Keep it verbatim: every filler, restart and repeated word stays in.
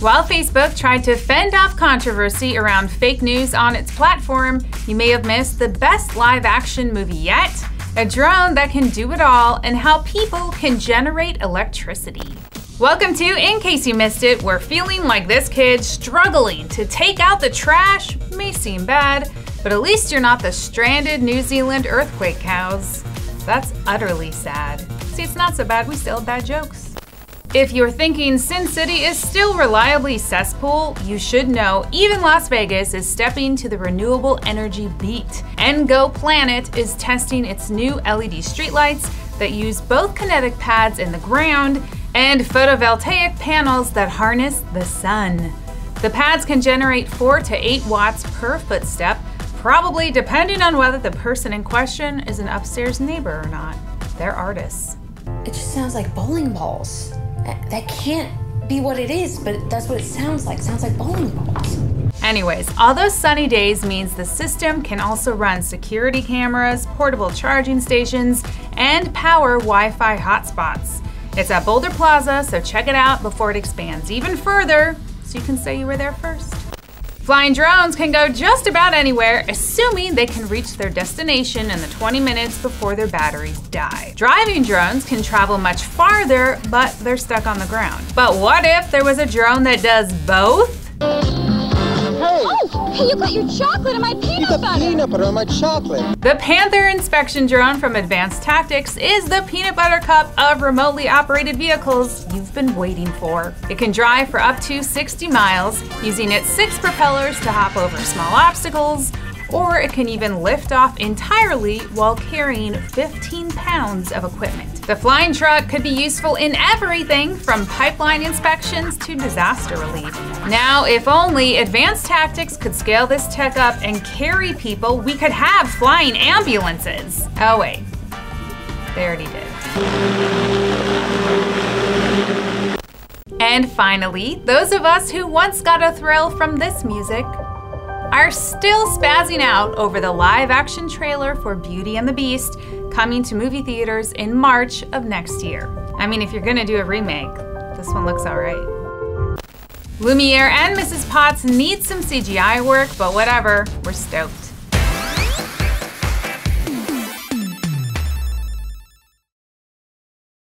While Facebook tried to fend off controversy around fake news on its platform, you may have missed the best live-action movie yet, a drone that can do it all, and how people can generate electricity. Welcome to In Case You Missed It, where feeling like this kid struggling to take out the trash may seem bad, but at least you're not the stranded New Zealand earthquake cows. That's utterly sad. See, it's not so bad, we still have bad jokes. If you're thinking Sin City is still reliably cesspool, you should know even Las Vegas is stepping to the renewable energy beat. EnGoplanet is testing its new L E D streetlights that use both kinetic pads in the ground and photovoltaic panels that harness the sun. The pads can generate four to eight watts per footstep, probably depending on whether the person in question is an upstairs neighbor or not. They're artists. It just sounds like bowling balls. That can't be what it is, but that's what it sounds like. It sounds like bowling balls. Anyways, although sunny days means the system can also run security cameras, portable charging stations, and power Wi-Fi hotspots. It's at Boulder Plaza, so check it out before it expands even further, so you can say you were there first. Flying drones can go just about anywhere, assuming they can reach their destination in the twenty minutes before their batteries die. Driving drones can travel much farther, but they're stuck on the ground. But what if there was a drone that does both? Hey, you got your chocolate and my peanut you got butter! peanut butter and my chocolate! The Panther Inspection Drone from Advanced Tactics is the peanut butter cup of remotely operated vehicles you've been waiting for. It can drive for up to sixty miles, using its six propellers to hop over small obstacles, or it can even lift off entirely while carrying fifteen pounds of equipment. The flying truck could be useful in everything from pipeline inspections to disaster relief. Now, if only Advanced Tactics could scale this tech up and carry people, we could have flying ambulances. Oh wait, they already did. And finally, those of us who once got a thrill from this music are still spazzing out over the live-action trailer for Beauty and the Beast coming to movie theaters in March of next year. I mean, if you're gonna do a remake, this one looks all right. Lumiere and Missus Potts need some C G I work, but whatever, we're stoked.